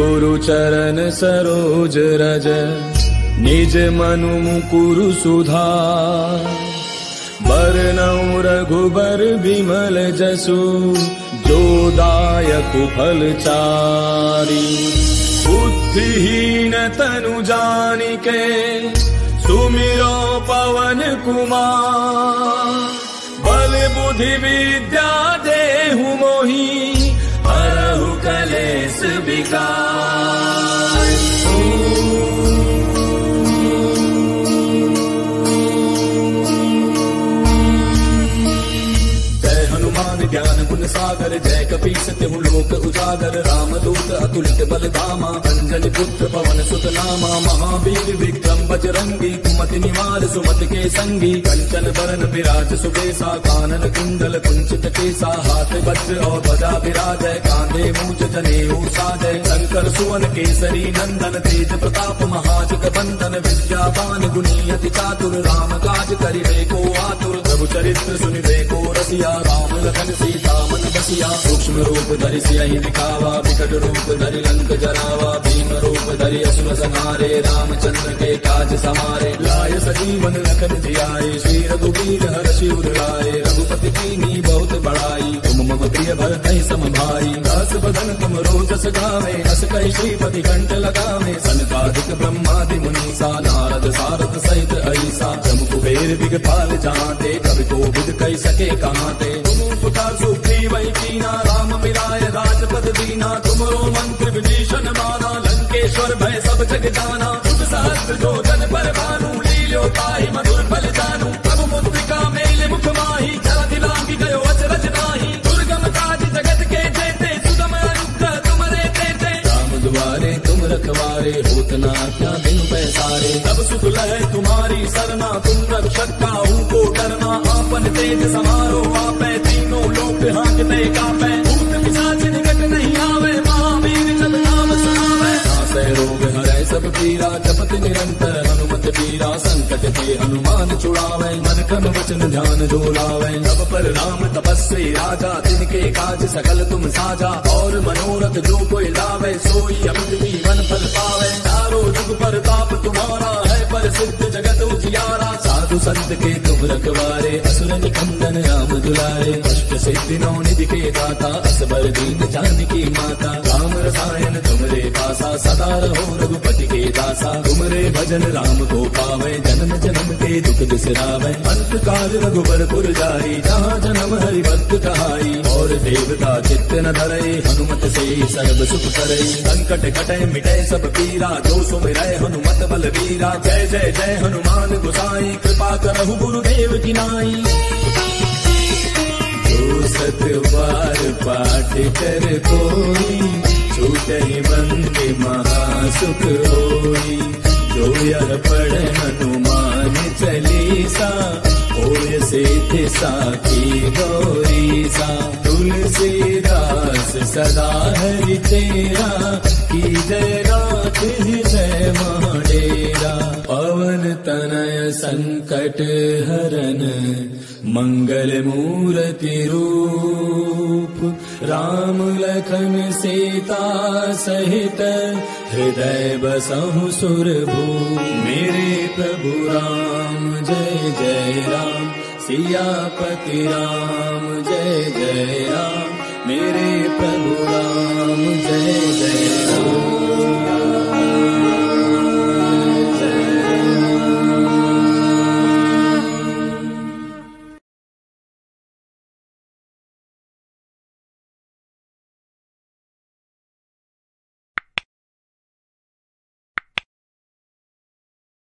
गुरु चरण सरोज रज, निज मनु मुकुरु सुधार। बरनउँ रघुबर बिमल जसु, जो दायकु फल चारि। बुद्धिहीन तनु जानिके, सुमिरो पवन कुमार। बल बुद्धि विद्या देहु मोहि, हरहु कलेस विकार। जय हनुमान ज्ञान गुण सागर, जय कपीस तेहु लोक उजागर। रामदूत अतुलित बल धामा, अंजनी पुत्र पवन सुत नामा। महावीर विक्रम बजरंगी, कुमति निवार सुमति के संगी। कंचन बरन विराज सुबेसा, कानन कुंडल कुंचित केसा। हाथ वज्र और ध्वजा विराजै, कांधे मूंज जनेऊ साजै। शंकर सुवन केसरी नंदन, तेज प्रताप महाजग बंदन। विद्यावान गुणी अति चातुर, राम काज करिबे को आतुर। प्रभु चरित्र सुनिबे को रसिया, राम लखन सीता मन बसिया। सूक्ष्म रूप धरि सियहि दिखावा, विकट रूप धरि लंक जरावा। भीम रूप धरि असुर संहारे, रामचंद्र के काज समारे। लाय सजीवन लखन जियाए, श्री रघुबीर हरषि उर लाए। रघुपति कीन्ही बहुत बड़ाई, तुम मम प्रिय भरतहि सम भाई। दास बदन तुम रोजस गावे, अस कहि श्रीपति कंठ लगावे। सनकादिक ब्रह्मादि मुनीसा, नारद सारद सहित अहिसा। जम कुबेर दिगपाल जहांते, कवि कोविद कहि सके कहाते। तुम उपकार सुग्रीव कीन्हा, राम मिलाय राजपद दीन्हा। तुमरो मंत्र विभीषण माना, लंकेश्वर भय सब जग जाना। सहस्र जो जन पर भानु, लील्यो ताहि मधुर फल जानू। प्रभु मुद्रिका मेलि मुख माहि, जरा दिलांघि गयो अचरज नाहि। दुर्गम काज जगत के जेते, सुगम अनुग्रह तुम्हरे तेते। राम दुआरे तुम रखवारे, होत न आज्ञा बिनु पैसारे। सब सुख लहै तुम्हारी सरना, तुम रक्षक काहू को डरना। आपन तेज समारो आपै, तीनों लोक हाँकते कापै। भूत पिशाच निकट नहीं आवे, महावीर जब नाम सुनावै। नासै रोग हरै सब पीरा, जपत निरंतर हनुमत पीरा। संकट ते हनुमान छुड़ावै, मन क्रम वचन ध्यान जो लावै। तब पर राम तपस्वी राजा, तिनके काज सकल तुम साजा। और मनोरथ जो कोई लावै, सोई अमित जीवन फल पावै। चारों जुग पर ताप तुम्हारा, है प्रसिद्ध जगत उजियारा। साधु संत के तुम रखवारे, असुर निकंदन राम दुलारे। अष्ट सिद्धि नौ निधि के दाता, असबर दीन जानकी माता। राम रसायन तुमरे पासा, सदा रहो रघुपति के दासा। तुमरे भजन राम को पावै, जन्म जन्म के दुख बिसरावै। अंत काल रघुबरपुर जाई, जहाँ जन्म हरि भक्त कहाई। और देवता चित्त न धरई, हनुमत से सर्व सुख करई। संकट कटै मिटै सब पीरा, जो सुमिरै हनुमत बलबीरा। जय जय जय हनुमान गोसाई, कृपा करहु गुरुदेव की नाई। जो सत बार पाठ कर कोई, छूटहि बंदे महासुख होई। जो यह पढ़े हनुमान चालीसा, होय सिद्धि साखी गौरीसा। तुलसीदास सदा हरि तेरा, की जय रात जय महाडेरा। पवन तनय संकट हरन, मंगल मूर्ति रूप। राम लखन सीता सहित, हृदय बसहु सुर भूप। मेरे प्रभु राम जय जय राम, सियापति राम जय जय राम। मेरे